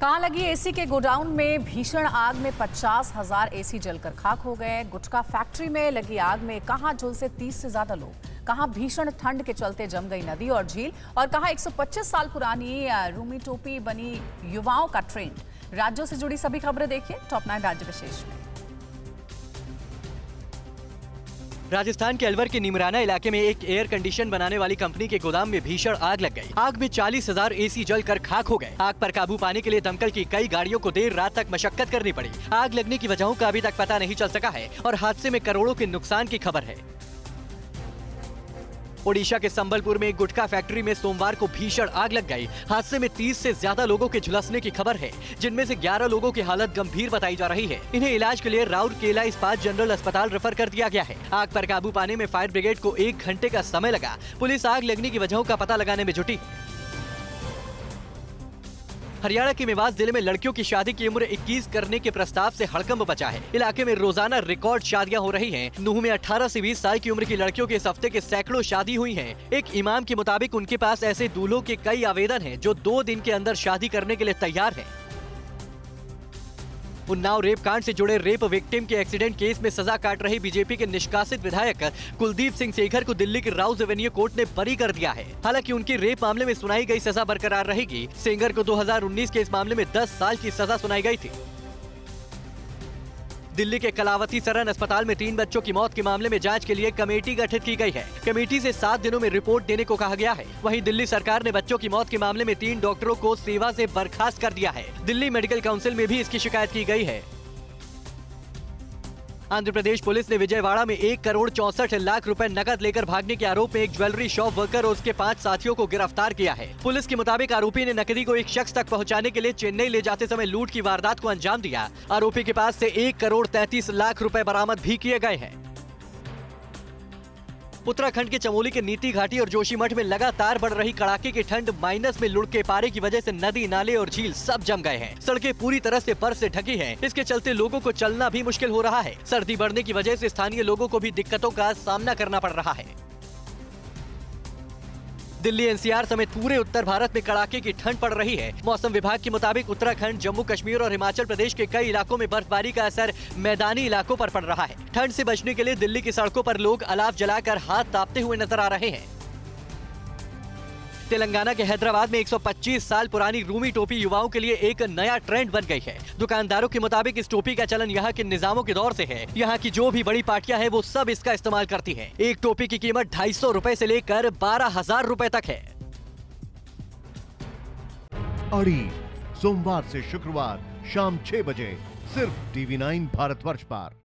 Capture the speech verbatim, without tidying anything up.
कहां लगी एसी के गोडाउन में भीषण आग में पचास हजार एसी जलकर खाक हो गए। गुटखा फैक्ट्री में लगी आग में कहां झुलसे तीस से ज्यादा लोग, कहां भीषण ठंड के चलते जम गई नदी और झील, और कहां एक सौ पच्चीस साल पुरानी रूमी टोपी बनी युवाओं का ट्रेंड। राज्यों से जुड़ी सभी खबरें देखिए टॉप नाइन राज्य विशेष में। राजस्थान के अलवर के नीमराना इलाके में एक एयर कंडीशन बनाने वाली कंपनी के गोदाम में भीषण आग लग गई। आग में चालीस हजार एसी जल कर खाक हो गए। आग पर काबू पाने के लिए दमकल की कई गाड़ियों को देर रात तक मशक्कत करनी पड़ी। आग लगने की वजहों का अभी तक पता नहीं चल सका है और हादसे में करोड़ों के नुकसान की खबर है। ओडिशा के संबलपुर में एक गुटखा फैक्ट्री में सोमवार को भीषण आग लग गई। हादसे में तीस से ज्यादा लोगों के झुलसने की खबर है, जिनमें से ग्यारह लोगों की हालत गंभीर बताई जा रही है। इन्हें इलाज के लिए राउरकेला इस्पात जनरल अस्पताल रेफर कर दिया गया है। आग पर काबू पाने में फायर ब्रिगेड को एक घंटे का समय लगा। पुलिस आग लगने की वजहों का पता लगाने में जुटी। हरियाणा के मेवात जिले में लड़कियों की शादी की उम्र इक्कीस करने के प्रस्ताव से हड़कंप बचा है। इलाके में रोजाना रिकॉर्ड शादियां हो रही हैं। नूह में अठारह से बीस साल की उम्र की लड़कियों के इस हफ्ते के सैकड़ों शादी हुई हैं। एक इमाम के मुताबिक उनके पास ऐसे दूल्हों के कई आवेदन हैं जो दो दिन के अंदर शादी करने के लिए तैयार हैं। उन्नाव रेप कांड से जुड़े रेप विक्टिम के एक्सीडेंट केस में सजा काट रही बीजेपी के निष्कासित विधायक कुलदीप सिंह सेंगर को दिल्ली की राउज एवेन्यू कोर्ट ने बरी कर दिया है। हालांकि उनकी रेप मामले में सुनाई गई सजा बरकरार रहेगी। सेंगर को दो हजार उन्नीस के इस मामले में दस साल की सजा सुनाई गई थी। दिल्ली के कलावती सरन अस्पताल में तीन बच्चों की मौत के मामले में जांच के लिए कमेटी गठित की गई है। कमेटी से सात दिनों में रिपोर्ट देने को कहा गया है। वहीं दिल्ली सरकार ने बच्चों की मौत के मामले में तीन डॉक्टरों को सेवा से बर्खास्त कर दिया है। दिल्ली मेडिकल काउंसिल में भी इसकी शिकायत की गई है। आंध्र प्रदेश पुलिस ने विजयवाड़ा में एक करोड़ चौसठ लाख रुपए नकद लेकर भागने के आरोप में एक ज्वेलरी शॉप वर्कर और उसके पांच साथियों को गिरफ्तार किया है। पुलिस के मुताबिक आरोपी ने नकदी को एक शख्स तक पहुंचाने के लिए चेन्नई ले जाते समय लूट की वारदात को अंजाम दिया। आरोपी के पास से एक करोड़ तैंतीस लाख रुपए बरामद भी किए गए हैं। उत्तराखंड के चमोली के नीति घाटी और जोशीमठ में लगातार बढ़ रही कड़ाके की ठंड माइनस में लुढ़के पारे की वजह से नदी, नाले और झील सब जम गए हैं। सड़कें पूरी तरह से बर्फ से ढकी हैं। इसके चलते लोगों को चलना भी मुश्किल हो रहा है। सर्दी बढ़ने की वजह से स्थानीय लोगों को भी दिक्कतों का सामना करना पड़ रहा है। दिल्ली एनसीआर समेत पूरे उत्तर भारत में कड़ाके की ठंड पड़ रही है। मौसम विभाग के मुताबिक उत्तराखंड, जम्मू कश्मीर और हिमाचल प्रदेश के कई इलाकों में बर्फबारी का असर मैदानी इलाकों पर पड़ रहा है। ठंड से बचने के लिए दिल्ली की सड़कों पर लोग अलाव जलाकर हाथ तापते हुए नजर आ रहे हैं। तेलंगाना के हैदराबाद में एक सौ पच्चीस साल पुरानी रूमी टोपी युवाओं के लिए एक नया ट्रेंड बन गई है। दुकानदारों के मुताबिक इस टोपी का चलन यहाँ के निजामों के दौर से है। यहाँ की जो भी बड़ी पार्टियां हैं वो सब इसका इस्तेमाल करती हैं। एक टोपी की कीमत ढाई सौ रुपए से लेकर बारह हजार रुपए तक है। अड़ी सोमवार से शुक्रवार शाम छह बजे सिर्फ टीवी नाइन भारतवर्ष पर।